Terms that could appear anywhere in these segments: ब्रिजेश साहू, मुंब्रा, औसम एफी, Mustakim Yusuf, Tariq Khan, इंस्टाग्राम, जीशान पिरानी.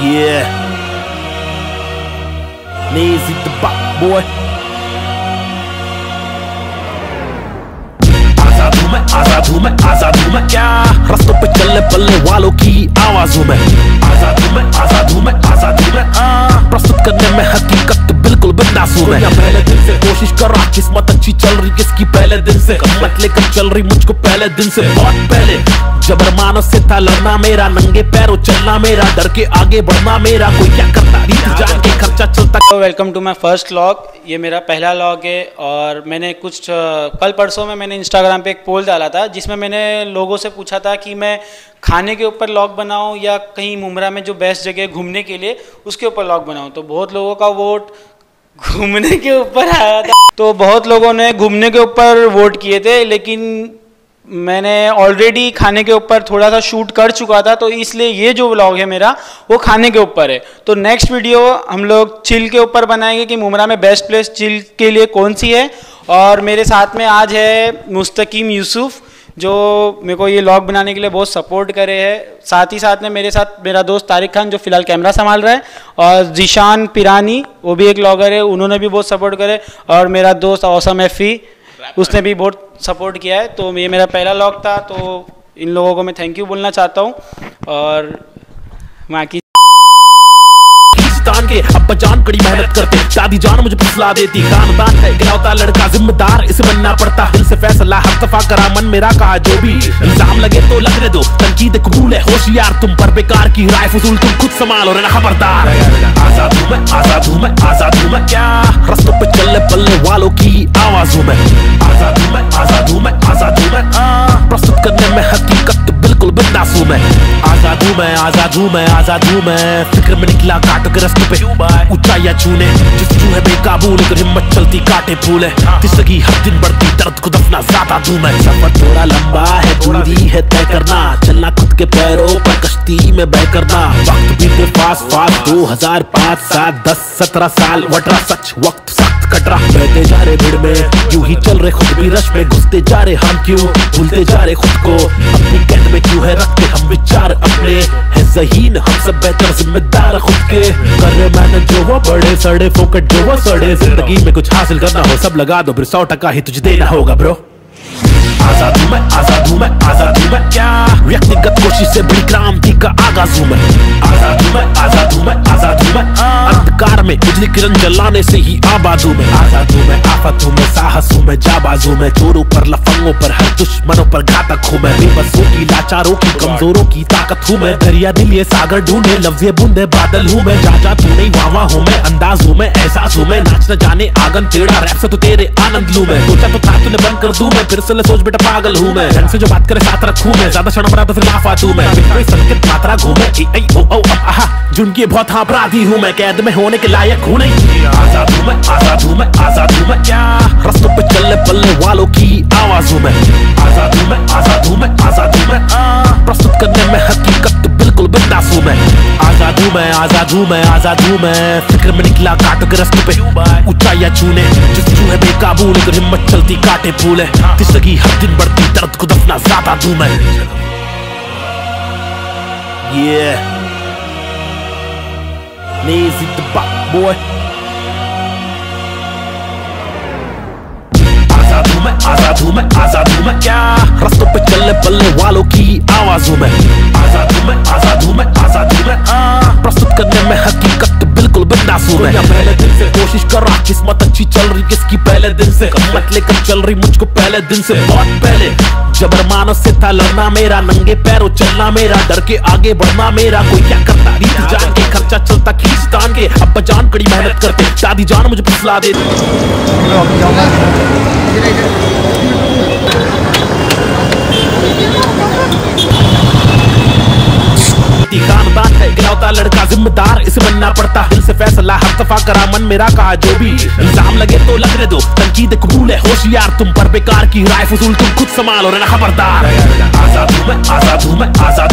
Yeah. Knees hit the buck, boy. आजादू मैं क्या रस्तों पे चलने पलने वालों की आवाजों में आजादू मैं प्रस्तुत करने में हकीकत बिल्कुल बिंदासू में पहले दिन से कोशिश कर रहा किस्मत अच्छी चल रही किसकी पहले दिन से कमत लेकर चल रही मुझको पहले दिन से बहुत पहले जबर मानस से था लड़ना मेरा नंगे पैरों चलना मेरा डर के आगे बढ़ना मेरा कोई क्या करता रीत जान के खर्चा चलता। Welcome to my first vlog, ये मेरा पहला व्लॉग है और मैंने कुछ कल परसों में मैंने इंस्टाग्राम पे एक पोल डाला था जिसमें मैंने लोगों से पूछा था कि मैं खाने के ऊपर व्लॉग बनाऊं या कहीं मुंब्रा में जो बेस्ट जगह है घूमने के लिए उसके ऊपर व्लॉग बनाऊं। तो बहुत लोगों का वोट घूमने के ऊपर आया था, तो बहुत लोगों ने घूमने के ऊपर वोट किए थे, लेकिन मैंने ऑलरेडी खाने के ऊपर थोड़ा सा शूट कर चुका था तो इसलिए ये जो व्लॉग है मेरा वो खाने के ऊपर है। तो नेक्स्ट वीडियो हम लोग चिल के ऊपर बनाएंगे कि मुंब्रा में बेस्ट प्लेस चिल के लिए कौन सी है। और मेरे साथ में आज है मुस्तकीम यूसुफ जो मेरे को ये व्लॉग बनाने के लिए बहुत सपोर्ट करे है, साथ ही साथ में मेरे साथ मेरा दोस्त तारिक खान जो फिलहाल कैमरा संभाल रहा है और जीशान पिरानी वो भी एक व्लॉगर है, उन्होंने भी बहुत सपोर्ट करे और मेरा दोस्त औसम एफी उसने भी बहुत सपोर्ट किया है। तो ये मेरा पहला व्लॉग था तो इन लोगों को मैं थैंक यू बोलना चाहता हूँ। और बाकी के अब जान कड़ी मेहनत करते दादी जान मुझे फिसला देती खानदान है गिरौता लड़का जिम्मेदार इसे बनना पड़ता दिल से फैसला हर दफा करा मन मेरा कहा जो भी इल्जाम लगे तो लगने दो तनकीद कबूल है होशियार तुम पर बेकार की राय फजूल तुम खुद संभालो रहना खबरदार। आजाद हूं मैं क्या रस्तों पे चलने पलने वालों की आवाजों में आजाद हूं मैं प्रस्तुत करने में हकीकत बिल्कुल बिंदासू में आजाद हूं मैं फिक्र में निकला काट के पे ऊंचाइयां छूने जिस चूहे बेकाबू लेकर हिम्मत चलती काटे फूले तिसकी हर दिन बढ़ती दर्द को दफना ज्यादा दूं मैं। सफर थोड़ा लंबा है दूरी है तय करना चलना खुद के पैरों पर कश्ती में बह करना वक्त बीते फास्ट फास्ट 2005 7 10 17 साल वटरा सच वक्त सख्त कटरा बहते जा रहे भीड़ में यूं ही चल रहे खुद भी रश में घुसते जा रहे हम क्यों भूलते जा रहे खुद को अपनी कैद में क्यों है रखते हम विचार अपने है ज़हीन हम सब बेहतर जिम्मेदार खुद के कर रहे मैंने जो वो बड़े सड़े फोकट जो वो सड़े जिंदगी में कुछ हासिल करना हो सब लगा दो ब्रो 100% ही तुझे देना होगा ब्रो। आजाद हूं मैं क्या व्यक्तिगत कोशिश से बड़ी क्रांति का आगाज हूं मैं आजाद हूं मैं अंधकार में उजली किरण जलाने से ही आबाद हूं मैं आफत हूं मैं साहस हूं मैं जाबाज हूं मैं चोरों पर लफंगों पर हर दुश्मनों पर घातक हूं मैं बेबसों की लाचारों की कमजोरों की ताकत हूं मैं दरिया दिल ये सागर ढूंढे लफ्जे बूंदे बादल हूं मैं जा तू नहीं वावा हूं मैं अंदाज हूं मैं एहसास हूं मैं नाच न जाने आंगन टेढ़ा रैप से तो तेरे आनंद लूं मैं सोचा तो था तूने बंद कर दूं मैं फिर से सोच बेटा पागल हूं मैं ढंग से जो बात करे साथ रखूं मैं ज्यादा क्षण बराबर से लाफा दूं मैं कोई संकेत मात्रा घूमे ए ओ ओ आहा जिनके बहुत अपराधी हूं मैं कैद में होने के लायक हूं नहीं। आजाद हूं मैं क्या रस्तों पे चलने पलने वालों की आवाजों में आजाद हूं मैं प्रस्तुत करने में हकीकत बिल्कुल बिंदास हूं मैं। आजाद हूं मैं फिक्र में निकला काट के रास्ते पे ऊंचाइयां छूने जिस चूहे बेकाबू लेकर हिम्मत चलती काटे फूले तिसकी हर दिन बढ़ती दर्द को दफना ज्यादा दूं मैं। Yeah. Knees hit the buck, boy. आजाद हूं मैं क्या रस्तों पे चलने पलने वालों की आवाजों में आजाद हूं मैं प्रस्तुत करने में हकीकत बिल्कुल बिंदास हूं मैं। पहले दिन से कोशिश कर रहा किस्मत अच्छी चल रही किसकी पहले दिन से कमत लेकर चल रही मुझको पहले दिन से बहुत पहले जबर मानस से था लड़ना मेरा नंगे पैरों चलना मेरा डर के आगे बढ़ना मेरा कोई क्या करता रीत जान के खर्चा चलता खींच तान के अब जान कड़ी मेहनत करते दादी जान मुझे फिसला दे। खानदान है गिरौता लड़का जिम्मेदार इसे बनना पड़ता दिल से फैसला हर दफा करा मन मेरा कहा जो भी इल्जाम लगे तो लगने दो तनकीद कबूल है होशियार तुम पर बेकार की राय फजूल तुम खुद संभालो रहना खबरदार। आजाद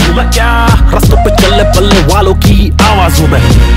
हूं मैं क्या रस्तों पे चलने पलने वालों की आवाजों में